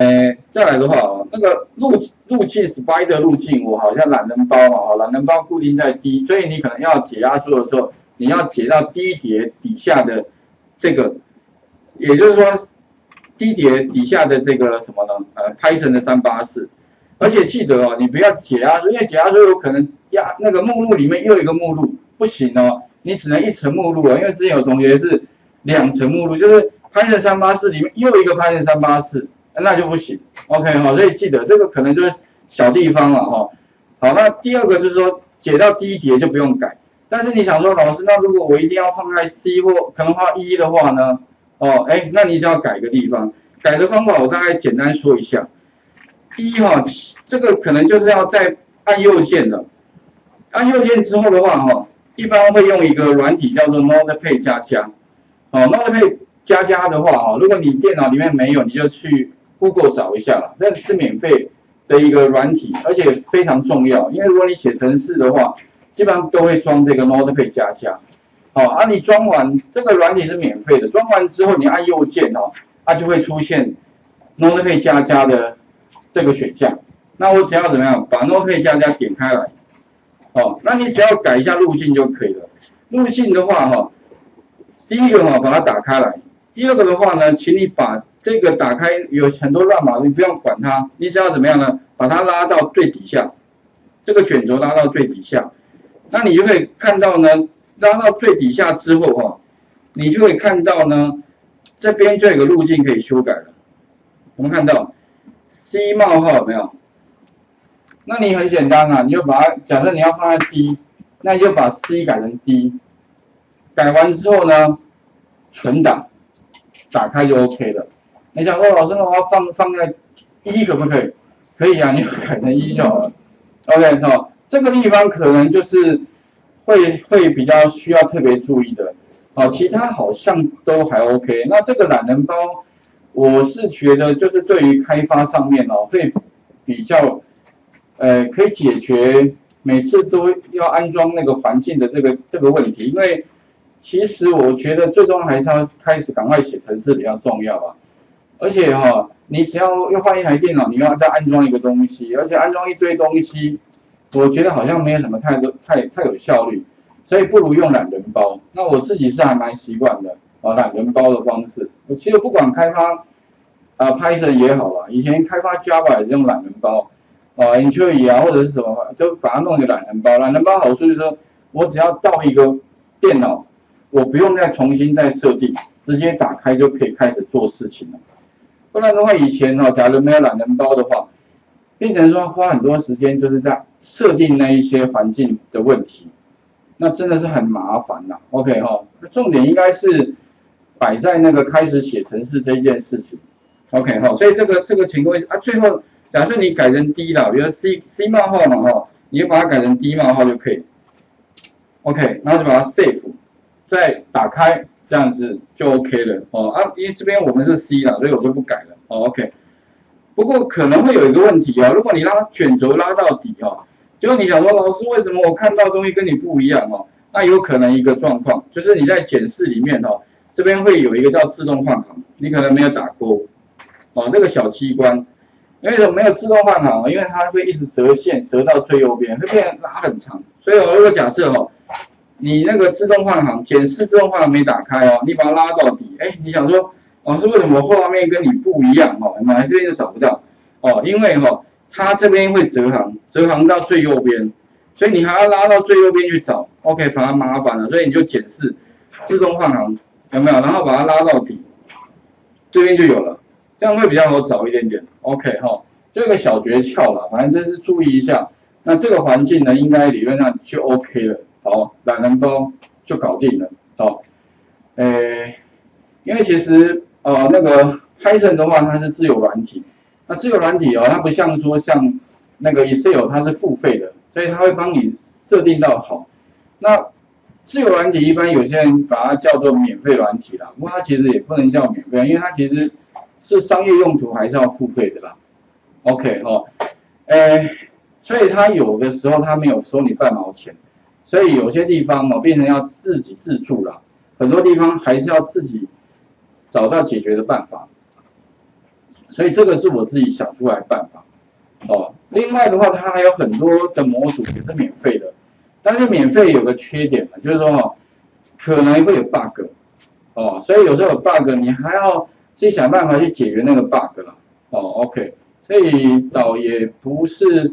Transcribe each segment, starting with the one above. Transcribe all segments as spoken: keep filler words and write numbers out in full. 哎，再来的话，那个路路径 spider 路径，我好像懒人包嘛，懒人包固定在 D， 所以你可能要解压缩的时候，你要解到 D 叠底下的这个，也就是说 D 叠底下的这个什么呢？呃 ，Python 的三八四。 而且记得哦，你不要解压缩，因为解压缩有可能压那个目录里面又一个目录，不行哦，你只能一层目录哦。因为之前有同学是两层目录，就是 Python 三八四里面又一个 Python 三八四，那就不行。OK 哈、哦，所以记得这个可能就是小地方了哈、哦。好，那第二个就是说解到第一叠就不用改，但是你想说老师，那如果我一定要放在 C 或可能画一的话呢？哦，哎，那你只要改个地方，改的方法我大概简单说一下。 第一哈，这个可能就是要再按右键了。按右键之后的话哈，一般会用一个软体叫做 Notepad 加加。哦 ，Notepad 加加的话哈，如果你电脑里面没有，你就去 Google 找一下啦，这是免费的一个软体，而且非常重要，因为如果你写程式的话，基本上都会装这个 Notepad 加加。哦，啊，你装完这个软体是免费的，装完之后你按右键哦，它就会出现 Notepad 加加的 这个选项，那我只要怎么样把 Notepad 加加点开来，哦，那你只要改一下路径就可以了。路径的话，哈，第一个哈把它打开来，第二个的话呢，请你把这个打开，有很多乱码，你不要管它，你只要怎么样呢，把它拉到最底下，这个卷轴拉到最底下，那你就可以看到呢，拉到最底下之后哈，你就可以看到呢，这边就有个路径可以修改了，我们看到。 C 冒号有没有？那你很简单啊，你就把它假设你要放在 D， 那你就把 C 改成 D， 改完之后呢，存档，打开就 OK 了。你想说老师，那我要放放在一可不可以？可以啊，你就改成一就好了。OK 哦，这个地方可能就是会会比较需要特别注意的。哦，其他好像都还 OK。那这个懒人包。 我是觉得，就是对于开发上面哦，会比较，呃，可以解决每次都要安装那个环境的这个这个问题，因为其实我觉得最终还是要开始赶快写程式比较重要啊。而且哈、哦，你只要要换一台电脑，你要再安装一个东西，而且安装一堆东西，我觉得好像没有什么太多太太有效率，所以不如用懒人包。那我自己是还蛮习惯的。 啊，懒人包的方式，我其实不管开发啊 Python 也好啦，以前开发 Java 也是用懒人包，啊 Entry 啊或者是什么，都把它弄一个懒人包。懒人包好处就是说，我只要到一个电脑，我不用再重新再设定，直接打开就可以开始做事情了。不然的话，以前哦，假如没有懒人包的话，变成说花很多时间就是在设定那一些环境的问题，那真的是很麻烦啦。OK 哈，重点应该是。 摆在那个开始写程式这件事情 ，OK 哈，所以这个这个情况啊，最后假设你改成 D 啦，比如说 C C 冒号嘛哈，你就把它改成 D 冒号就可以 ，OK， 然后就把它 save， 再打开，这样子就 OK 了哦啊，因为这边我们是 C 啦，所以我就不改了哦 ，OK。不过可能会有一个问题哦，如果你拉卷轴拉到底哦，就是你想说老师为什么我看到东西跟你不一样哦，那有可能一个状况就是你在检视里面哦。 这边会有一个叫自动换行，你可能没有打勾，哦，这个小机关，因为什么没有自动换行？因为它会一直折线，折到最右边，会变拉很长。所以我如果假设哦，你那个自动换行，检视自动换行没打开哦，你把它拉到底，哎，你想说，老师为什么画面跟你不一样哦？哪这边就找不到哦，因为哦，它这边会折行，折行到最右边，所以你还要拉到最右边去找 ，OK， 反而麻烦了，所以你就检视自动换行。 有没有？然后把它拉到底，这边就有了，这样会比较好找一点点。OK 哈，这个小诀窍啦，反正真是注意一下。那这个环境呢，应该理论上就 OK 了。好，懒人包就搞定了。好，诶，因为其实呃那个 Python 的话，它是自有软体，那自有软体哦，它不像说像那个 Excel 它是付费的，所以它会帮你设定到好。那 自有软体一般有些人把它叫做免费软体啦，不过它其实也不能叫免费，因为它其实是商业用途还是要付费的啦。OK 哦，诶，所以它有的时候它没有收你半毛钱，所以有些地方哦变成要自己自助啦，很多地方还是要自己找到解决的办法。所以这个是我自己想出来的办法哦。另外的话，它还有很多的模组也是免费的，但是免费有个缺点呢，就是说哦，可能会有 bug 哦，所以有时候有 bug 你还要自己想办法去解决那个 bug 了哦。OK， 所以倒也不是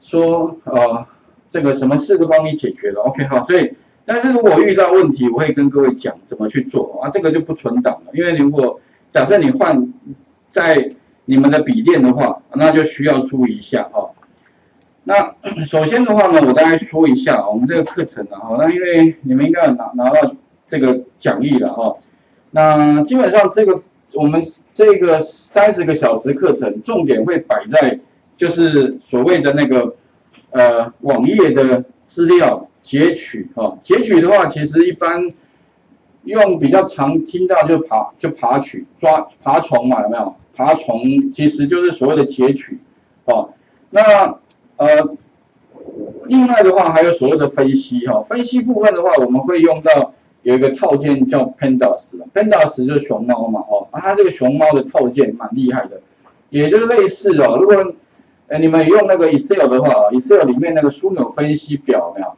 说呃这个什么事都帮你解决了。OK， 好，所以但是如果遇到问题，我会跟各位讲怎么去做啊，这个就不存档了，因为如果假设你换在你们的笔电的话，那就需要注意一下哈。那首先的话呢，我大概说一下我们这个课程啊，那因为你们应该有拿拿到这个讲义了哈。那基本上这个我们这个三十个小时课程，重点会摆在就是所谓的那个呃网页的资料截取哈。截取的话，其实一般用比较常听到就爬就爬取抓爬虫嘛，有没有？爬虫其实就是所谓的截取，哦，那呃，另外的话还有所谓的分析哈、哦，分析部分的话，我们会用到有一个套件叫 Pandas，Pandas 就是熊猫嘛，哦，啊、它这个熊猫的套件蛮厉害的，也就是类似哦，如果呃你们用那个 Excel 的话 ，Excel 里面那个枢纽分析表有没有，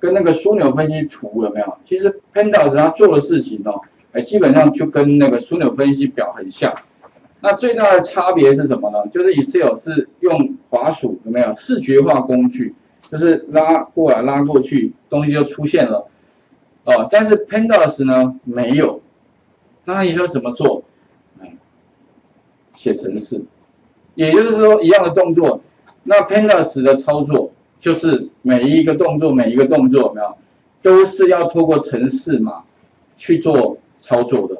跟那个枢纽分析图有没有？其实 Pandas 它做的事情哦，哎，基本上就跟那个枢纽分析表很像。那最大的差别是什么呢？就是 Excel 是用滑鼠有没有视觉化工具，就是拉过来拉过去，东西就出现了。哦，但是 Pandas 呢没有。那你说怎么做？哎，写程式，也就是说一样的动作。那 Pandas 的操作就是每一个动作每一个动作有没有，都是要透过程式码去做操作的。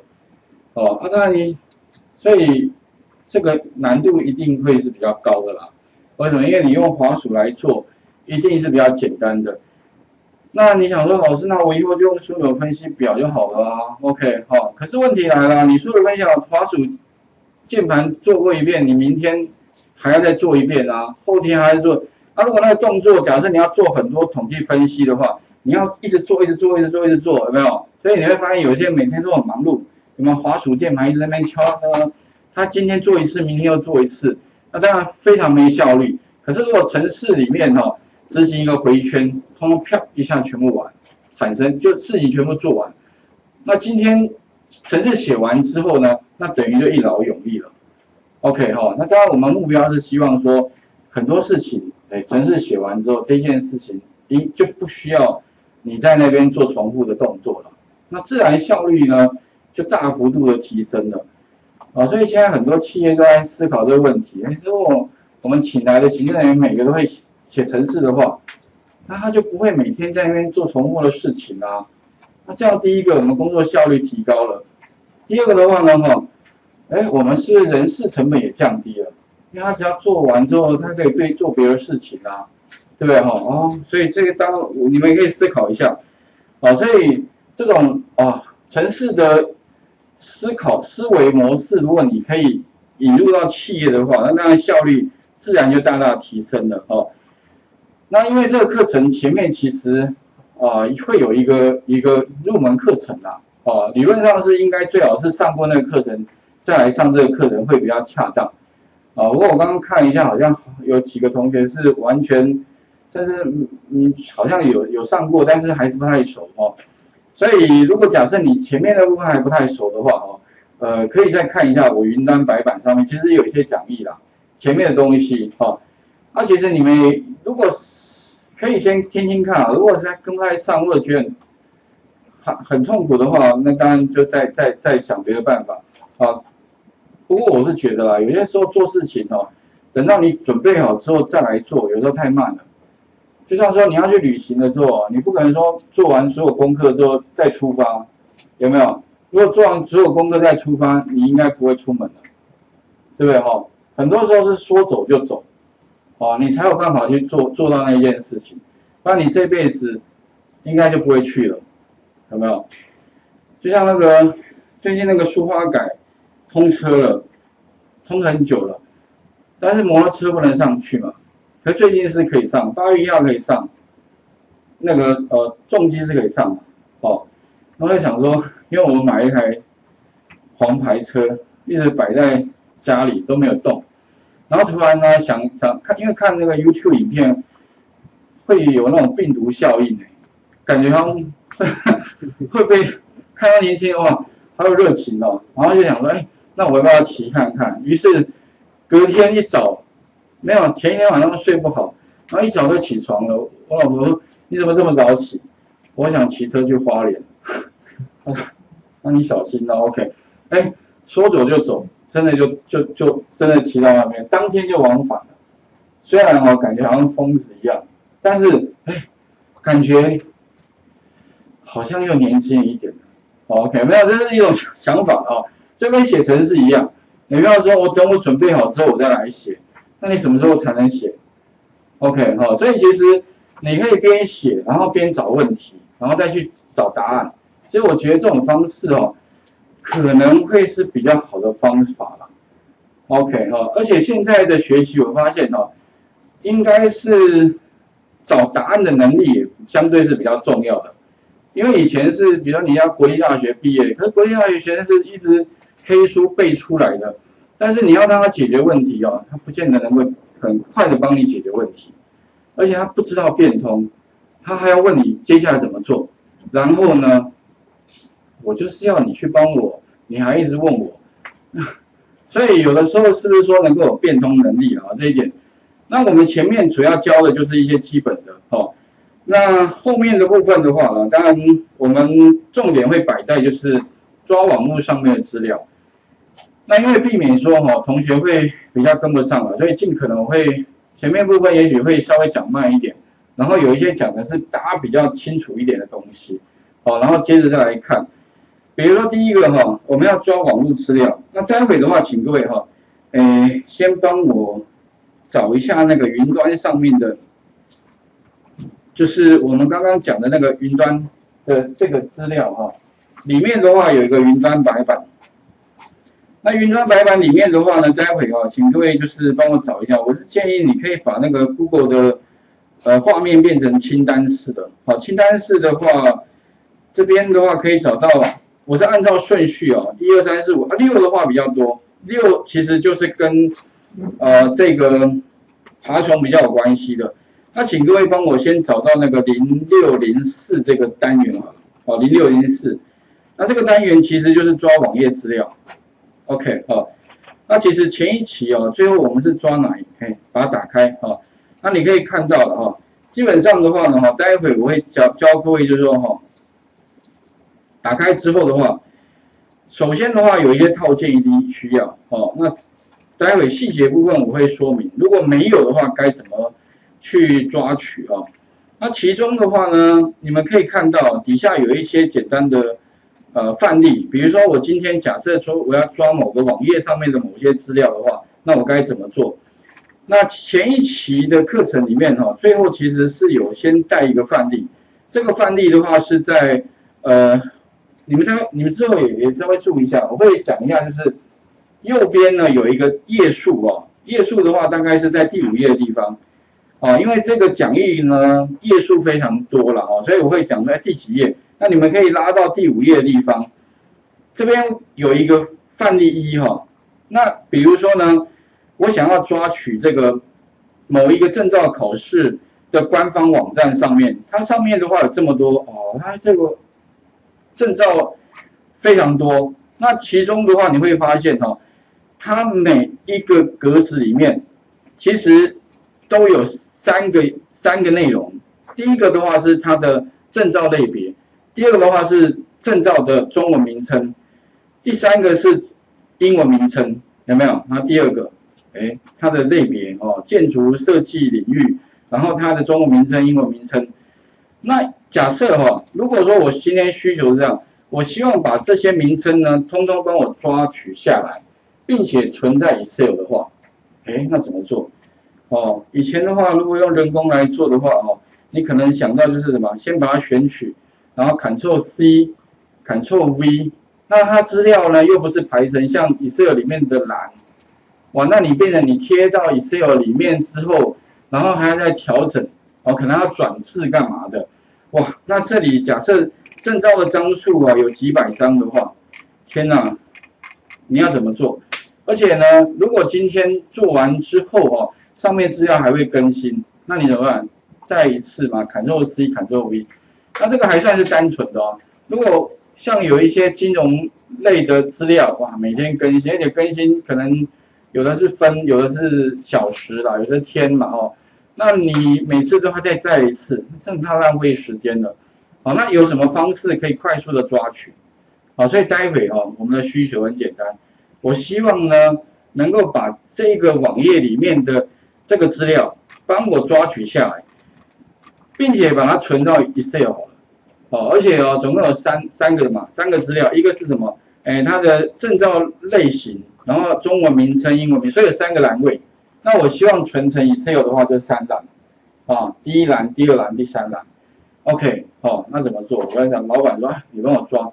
哦，啊，那你。所以这个难度一定会是比较高的啦，为什么？因为你用滑鼠来做，一定是比较简单的。那你想说，老师，那我以后就用枢纽分析表就好了啊 ，OK， 好、哦。可是问题来了，你枢纽分析表滑鼠键盘做过一遍，你明天还要再做一遍啊，后天还要做。那、啊、如果那个动作，假设你要做很多统计分析的话，你要一直做，一直做，一直做，一直做，有没有？所以你会发现，有些人每天都很忙碌。你们滑鼠键盘一直在那边敲，呃，他今天做一次，明天又做一次，那当然非常没效率。可是如果程式里面哈、哦，执行一个回圈，通通啪一下全部完，产生就事情全部做完。那今天程式写完之后呢，那等于就一劳永逸了。OK 哈、哦，那当然我们目标是希望说很多事情，哎，程式写完之后这件事情，一就不需要你在那边做重复的动作了，那自然效率呢？就大幅度的提升了，哦，所以现在很多企业都在思考这个问题。哎，如果我们请来的行政人员每个都会写程式的话，那他就不会每天在那边做重复的事情啊。那这样第一个，我们工作效率提高了；第二个的话呢，哈，哎，我们是人事成本也降低了，因为他只要做完之后，他可以对做别的事情啊，对不对？哈，哦，所以这个当你们也可以思考一下，哦，所以这种啊程式的思考思维模式，如果你可以引入到企业的话，那当然效率自然就大大提升了哦。那因为这个课程前面其实啊、呃、会有一个一个入门课程啦、啊，哦、呃，理论上是应该最好是上过那个课程再来上这个课程会比较恰当啊、呃。不过我刚刚看一下，好像有几个同学是完全甚至嗯好像有有上过，但是还是不太熟哦。所以，如果假设你前面的部分还不太熟的话，哦，呃，可以再看一下我云端白板上面，其实有一些讲义啦，前面的东西，哦，那、啊、其实你们如果可以先听听看啊，如果是刚开始上路觉得很很痛苦的话，那当然就再再再想别的办法啊。不过我是觉得啦，有些时候做事情哦，等到你准备好之后再来做，有时候太慢了。就像说你要去旅行的时候，你不可能说做完所有功课之后再出发，有没有？如果做完所有功课再出发，你应该不会出门的，对不对？哈，很多时候是说走就走，哦，你才有办法去做做到那一件事情，不然你这辈子应该就不会去了，有没有？就像那个最近那个苏花改通车了，通很久了，但是摩托车不能上去嘛。可最近是可以上，八月一号可以上，那个呃重机是可以上的哦。我在想说，因为我买一台黄牌车，一直摆在家里都没有动。然后突然呢，想想看，因为看那个 YouTube 影片，会有那种病毒效应哎、欸，感觉他们会被看到年轻人哇，好有热情哦，然后就想说，哎、欸，那我要不要骑看看？于是隔天一早，没有前一天晚上睡不好，然后一早就起床了。我老婆说，你怎么这么早起？我想骑车去花莲。他说，那你小心啦、哦、，OK。哎、欸，说走就走。真的就就就真的骑到那边，当天就往返了。虽然我、哦、感觉好像疯子一样，但是哎，感觉好像又年轻一点了。OK， 没有，这是一种想法啊、哦，就跟写程式一样。你不要说我等我准备好之后我再来写，那你什么时候才能写 ？OK， 哈、哦，所以其实你可以边写，然后边找问题，然后再去找答案。所以我觉得这种方式哦。可能会是比较好的方法啦 ，OK 哈，而且现在的学习我发现哦，应该是找答案的能力也相对是比较重要的，因为以前是比如说你要国立大学毕业，可是国立大学学生是一直黑书背出来的，但是你要让他解决问题哦，他不见得能够很快的帮你解决问题，而且他不知道变通，他还要问你接下来怎么做，然后呢？我就是要你去帮我，你还一直问我，所以有的时候是不是说能够有变通能力啊？这一点，那我们前面主要教的就是一些基本的哦。那后面的部分的话呢，当然我们重点会摆在就是抓网络上面的资料。那因为避免说哦，同学会比较跟不上了，所以尽可能会前面部分也许会稍微讲慢一点，然后有一些讲的是大家比较清楚一点的东西，好，然后接着再来看。比如说第一个哈，我们要抓网络资料。那待会的话，请各位哈，诶，先帮我找一下那个云端上面的，就是我们刚刚讲的那个云端的这个资料哈。里面的话有一个云端白板。那云端白板里面的话呢，待会哈，请各位就是帮我找一下。我是建议你可以把那个 Google 的呃画面变成清单式的。好，清单式的话，这边的话可以找到。我是按照顺序哦，一二三四五啊，六的话比较多，六其实就是跟呃这个爬虫比较有关系的。那请各位帮我先找到那个零六零四这个单元啊，哦零六零四，那这个单元其实就是抓网页资料 ，OK 哦。那其实前一期哦，最后我们是抓哪一？哎，把它打开哦。那你可以看到了哈，基本上的话呢哈，待会我会教教各位就是说哈。打开之后的话，首先的话有一些套件一定需要哦。那待会细节部分我会说明，如果没有的话该怎么去抓取哦。那其中的话呢，你们可以看到底下有一些简单的呃范例，比如说我今天假设说我要抓某个网页上面的某些资料的话，那我该怎么做？那前一期的课程里面哈，最后其实是有先带一个范例，这个范例的话是在呃。你们在你们之后也也稍微注意一下，我会讲一下，就是右边呢有一个页数哦，页数的话大概是在第五页的地方，哦，因为这个讲义呢页数非常多了哦，所以我会讲在第几页，那你们可以拉到第五页的地方，这边有一个范例一哈，那比如说呢，我想要抓取这个某一个证照考试的官方网站上面，它上面的话有这么多哦，它这个。证照非常多，那其中的话你会发现哦，它每一个格子里面其实都有三个三个内容。第一个的话是它的证照类别，第二个的话是证照的中文名称，第三个是英文名称，有没有？那第二个，哎，它的类别哦，建筑设计领域，然后它的中文名称、英文名称，那。假设哈，如果说我今天需求是这样，我希望把这些名称呢，通通帮我抓取下来，并且存在 Excel 的话，哎，那怎么做？哦，以前的话，如果用人工来做的话，哦，你可能想到就是什么，先把它选取，然后 Ctrl C、Ctrl V， 那它资料呢又不是排成像 Excel 里面的栏，哇，那你变成你贴到 Excel 里面之后，然后还要再调整，哦，可能要转字干嘛的。哇，那这里假设证照的张数啊有几百张的话，天哪，你要怎么做？而且呢，如果今天做完之后哦，上面资料还会更新，那你怎么办？再一次嘛 ，Ctrl C Ctrl V。那这个还算是单纯的哦。如果像有一些金融类的资料，哇，每天更新，而且更新可能有的是分，有的是小时啦，有的是天嘛哦。那你每次都还再再一次，真的太浪费时间了。好，那有什么方式可以快速的抓取？好，所以待会哦，我们的需求很简单。 我希望呢，能够把这个网页里面的这个资料帮我抓取下来，并且把它存到 Excel 好了，哦，而且哦，总共有三三个嘛，三个资料，一个是什么？哎，它的证照类型，然后中文名称、英文名，所以有三个栏位。那我希望存成 Excel 的话，就三栏，啊，第一栏、第二栏、第三栏。OK， 哦，那怎么做？我刚才讲，老板说，啊，你帮我抓，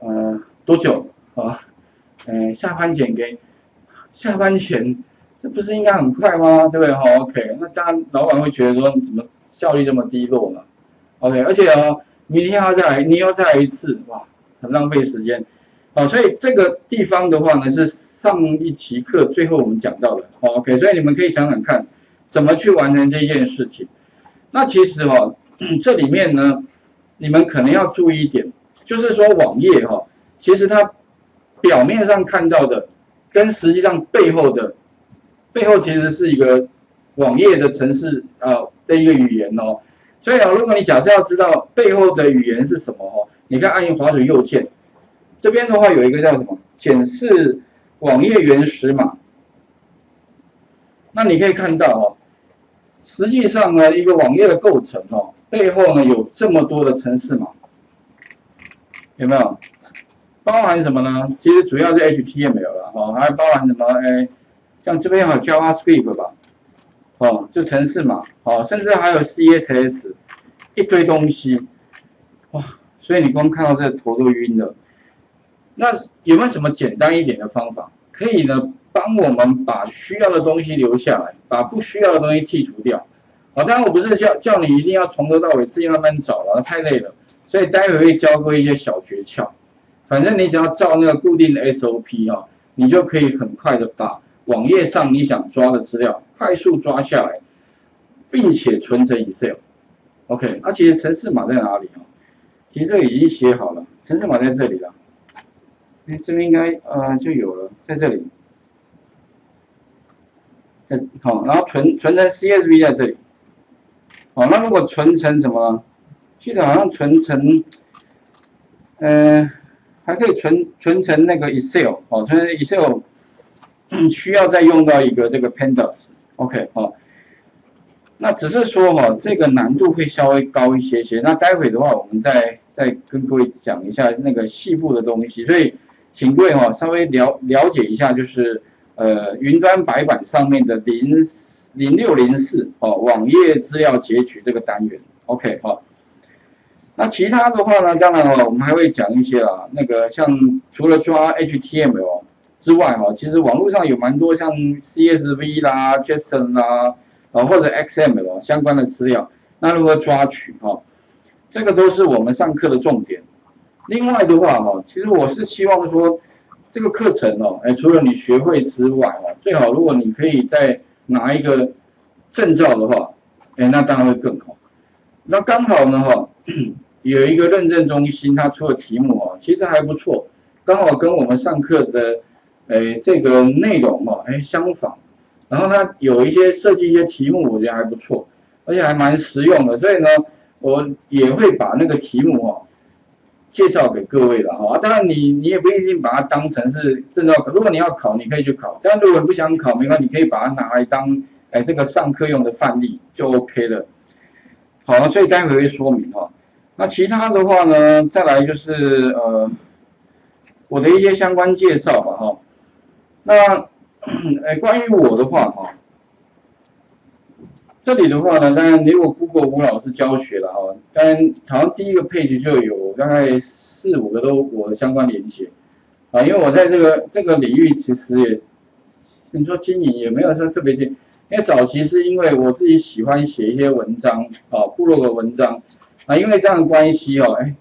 呃，多久？啊？ 哎，下班前给，下班前，这不是应该很快吗？对不对？好 ，OK， 那大家老板会觉得说，你怎么效率这么低落呢 ？OK， 而且哦，明天要再来，你要再来一次，哇，很浪费时间。好、哦，所以这个地方的话呢，是上一期课最后我们讲到的、哦、，OK， 所以你们可以想想看，怎么去完成这件事情。那其实哦，这里面呢，你们可能要注意一点，就是说网页哈、哦，其实它。 表面上看到的，跟实际上背后的，背后其实是一个网页的程式啊的一个语言哦。所以啊，如果你假设要知道背后的语言是什么哦，你看按一滑鼠右键，这边的话有一个叫什么检视网页原始码。那你可以看到哦，实际上呢一个网页的构成哦，背后呢有这么多的程式码，有没有？ 包含什么呢？其实主要是 H T M L 了，哦，还包含什么？哎，像这边有 JavaScript 吧，哦，就程式嘛，哦，甚至还有 C S S， 一堆东西，哇，所以你光看到这头都晕了。那有没有什么简单一点的方法，可以呢帮我们把需要的东西留下来，把不需要的东西剔除掉？哦，当然我不是叫叫你一定要从头到尾自己慢慢找了，太累了，所以待会会教各位一些小诀窍。 反正你只要照那个固定的 S O P 哦，你就可以很快的把网页上你想抓的资料快速抓下来，并且存成 Excel。OK， 那、啊、其实程式码在哪里哦？其实这个已经写好了，程式码在这里了。哎，这边应该呃就有了，在这里。在好、哦，然后存存成 C S V 在这里。好、哦，那如果存成什么？记得好像存成，呃。 还可以存存成那个 Excel 哦，存成 Excel 需要再用到一个这个 Pandas，OK、OK, 哦，那只是说哈、哦，这个难度会稍微高一些些。那待会的话，我们再再跟各位讲一下那个细部的东西，所以请各位哈、哦、稍微了了解一下，就是呃云端白板上面的零零六零四哦网页资料截取这个单元 ，OK 好、哦。 那其他的话呢，当然了，我们还会讲一些啦。那个像除了抓 H T M L 之外哈，其实网络上有蛮多像 C S V 啦、JSON 啦，啊或者 X M L 相关的资料，那如何抓取哈，这个都是我们上课的重点。另外的话哈，其实我是希望说这个课程哦，哎，除了你学会之外哈，最好如果你可以再拿一个证照的话，哎，那当然会更好。那刚好呢哈。 有一个认证中心，它出的题目哦，其实还不错，刚好跟我们上课的，诶、呃、这个内容哦，诶相仿。然后它有一些设计一些题目，我觉得还不错，而且还蛮实用的。所以呢，我也会把那个题目哦介绍给各位了哈、哦。当然你你也不一定把它当成是证照，如果你要考，你可以去考。但如果不想考，没关系，你可以把它拿来当诶、呃、这个上课用的范例就 OK 了。好，所以待会会说明哈、哦。 那其他的话呢，再来就是呃，我的一些相关介绍吧哈。那哎，关于我的话哈，这里的话呢，当然如果 Google 吴老师教学了哈，当然好像第一个 page 就有大概四五个都我的相关连接啊，因为我在这个这个领域其实也，你说经营也没有说特别经，因为早期是因为我自己喜欢写一些文章啊，部落格文章。 啊，因为这样的关系哦，哎，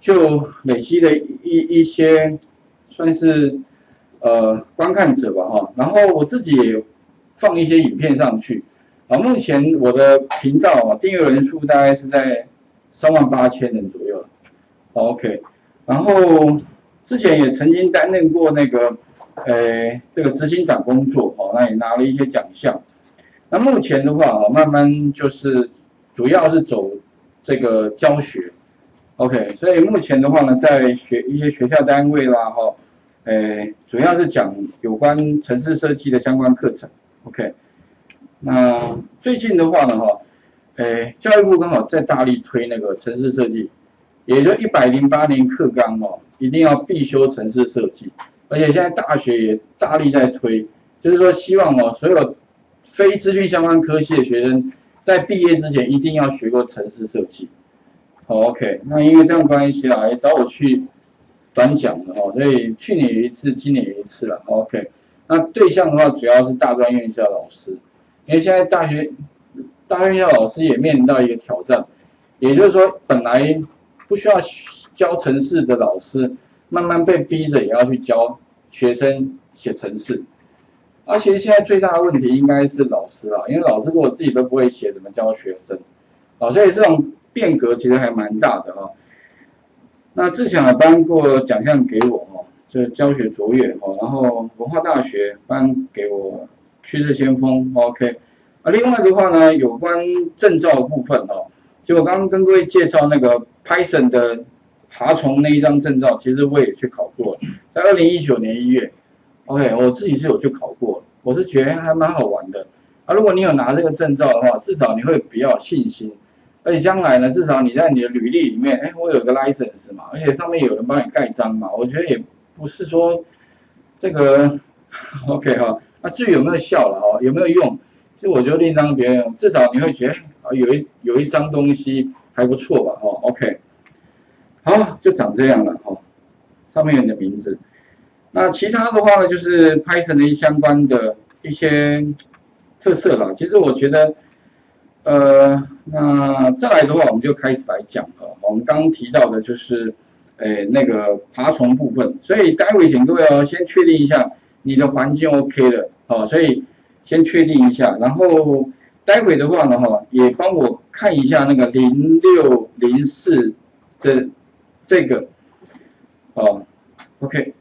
就累积的一一些，算是呃观看者吧哈。然后我自己也放一些影片上去。啊，目前我的频道啊订阅人数大概是在三万八千人左右。OK， 然后之前也曾经担任过那个呃这个执行长工作哦，那也拿了一些奖项。那目前的话啊，慢慢就是主要是走这个教学。 OK， 所以目前的话呢，在学一些学校单位啦，哈，诶，主要是讲有关程式设计的相关课程。OK， 那最近的话呢，哈，诶，教育部刚好在大力推那个程式设计，也就一百零八年课纲哦，一定要必修程式设计，而且现在大学也大力在推，就是说希望哦，所有非资讯相关科系的学生在毕业之前一定要学过程式设计。 Oh, OK， 那因为这样关系啦，也找我去短讲的哦，所以去年有一次，今年有一次啦。OK， 那对象的话主要是大专院校老师，因为现在大学大专院校老师也面临到一个挑战，也就是说本来不需要教程式的老师，慢慢被逼着也要去教学生写程式。而且现在最大的问题应该是老师啦，因为老师如果自己都不会写，怎么教学生？哦，所以这种 变革其实还蛮大的哈、哦，那之前也颁过奖项给我哈、哦，就教学卓越哈、哦，然后文化大学颁给我趋势先锋 ，OK， 啊，另外的话呢，有关证照的部分哈、哦，就我刚刚跟各位介绍那个 Python 的爬虫那一张证照，其实我也去考过了，在二零一九年一月 ，OK， 我自己是有去考过，我是觉得还蛮好玩的，啊，如果你有拿这个证照的话，至少你会比较有信心。 而且将来呢，至少你在你的履历里面，哎，我有个 license 嘛，而且上面有人帮你盖章嘛，我觉得也不是说这个 OK 哈、哦，那、啊、至于有没有效了哦，有没有用，这我觉得另当别论，至少你会觉得啊，有一有一张东西还不错吧，哦 ，OK， 好，就长这样了哦，上面有你的名字。那其他的话呢，就是 Python 的相关的一些特色啦，其实我觉得。 呃，那再来的话，我们就开始来讲了。我们刚刚提到的就是，诶，那个爬虫部分。所以待会请各位哦，先确定一下你的环境 OK 了，哦，所以先确定一下。然后待会的话呢，哈，也帮我看一下那个零六零四的这个，哦 ，OK，